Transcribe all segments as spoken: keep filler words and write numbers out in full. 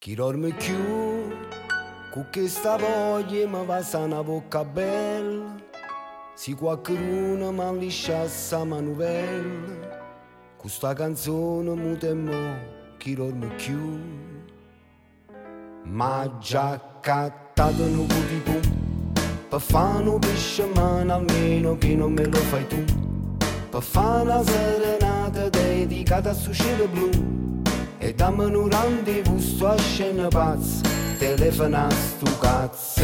Chirormi chiù, cu questa voglia mi va sana bocca bella. Se qualcuno mi lisciasse la manovella, cu sta canzone mi temo, chirormi chiù. Ma già cattato un putipù, per fare un pesce mano almeno che non me lo fai tu. Per fare una serenata dedicata a su cielo blu. E dammi un rendezvous, sto scena pazza, telefona sto cazzo.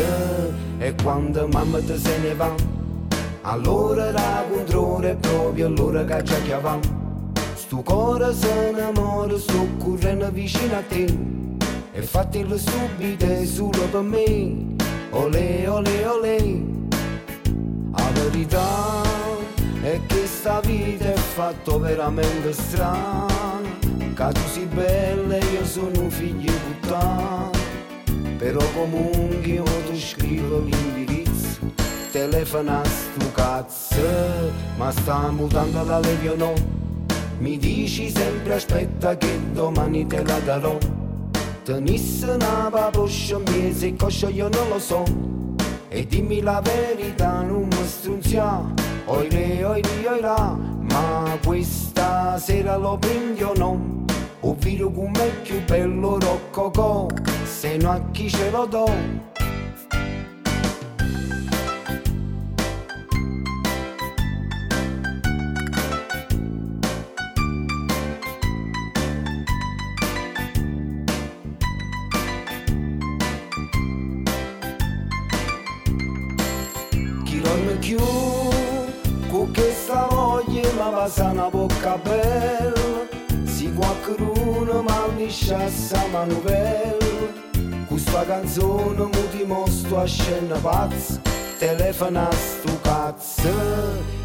E quando mamma te se ne va, allora la controllo e proprio allora che ci chiavam. Sto cuore se innamora, sto correndo vicino a te. E fatelo subito solo per me, olè, olè, olè. La verità è che sta vita è fatta veramente strana. Ca tu sei bella e io sono un figlio di puttana. Però comunque io ti scrivo l'indirizzo, telefona sto cazzo. Ma sta mutando la levi o no? Mi dici sempre aspetta che domani te la darò. Tenisse una paposcia mese e coscia io non lo so. E dimmi la verità, non mi strunzia, oi le, oi li, oi la. Ma questa sera lo prendi o no? Ovvero com'è più bello rococò, se no a chi ce lo do? Chi dorme più, con questa voglia ma va sana bocca bella. Se qualcuno mi lisciasse la manovella, con sta canzone mi ti mostro a scena pazza, telefona sto cazzo.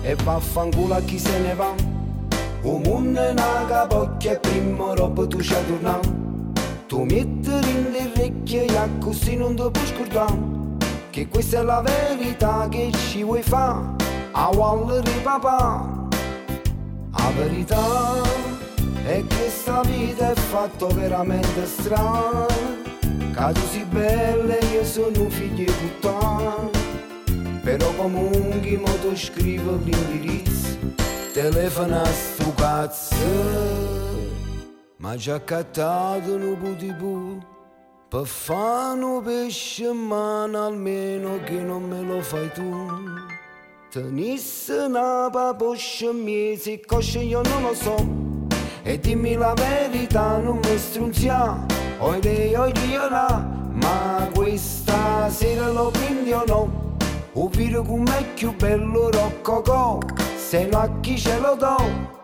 E vaffanculo a chi se ne va, un mondo è una capocchia e prima roba tu ci torna. Tu metteri in le orecchie e così non ti puoi scordare, che questa è la verità che ci vuoi fare, a wall di papà. La verità è che sta vita è fatta veramente strana. Ca tu sei bella e io sono un figlio di puttana. Però comunque mo ti scrivo l'indirizzo, telefona sto cazzo. Ma già cattato un putipù, per fare un pesce mano almeno che non me lo fai tu. Tenisse una paposcia mese e coscia io non lo so. E dimmi la verità, non mi strunzia, oi lei, oi lì, oi là. Ma questa sera lo prendi o no? Ovvero com'è più bello rococò, se no a chi ce lo do?